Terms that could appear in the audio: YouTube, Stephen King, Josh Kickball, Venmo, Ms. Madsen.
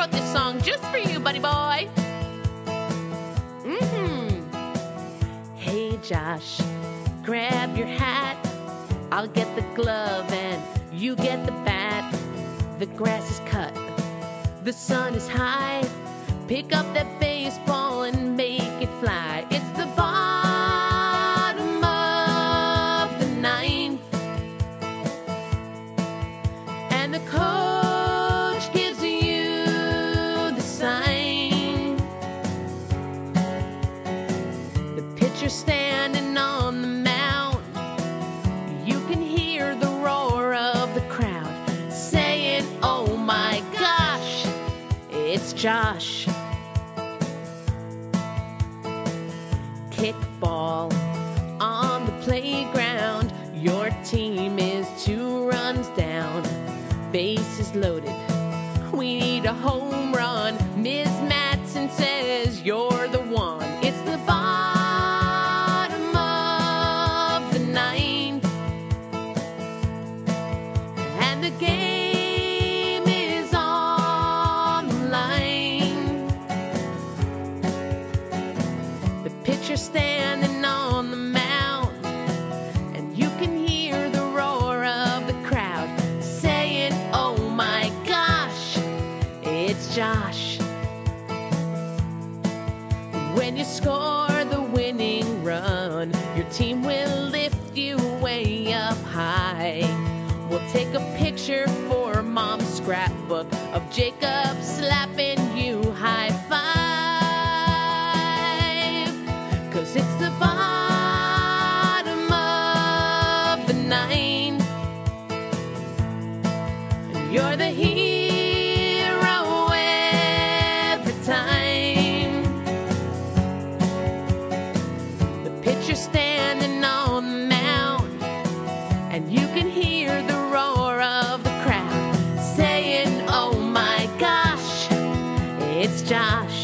wrote this song just for you, buddy boy. Hey, Josh, grab your hat. I'll get the glove and you get the bat. The grass is cut, the sun is high. Pick up that baseball and make it fly. It's the bottom of the ninth, and the coach gives you the sign. The pitcher's standing on the mound. You can hear the roar of the crowd saying, "Oh my gosh, it's Josh." Kickball on the playground. Your team is 2 runs down. Base is loaded. We need a home run. Ms. Madsen says you're the one. It's the bottom of the ninth, and the game is on the line. The pitcher standing on the mound, and you can hear the roar of the crowd saying, "Oh my gosh, it's Josh." When you score the winning run, your team will lift you way up high. We'll take a picture for Mom's scrapbook of Jacob slapping you high five. It's the bottom of the ninth, you're the hero every time. The pitcher standing on the mound, and you can hear the roar of the crowd saying, "Oh my gosh, it's Josh."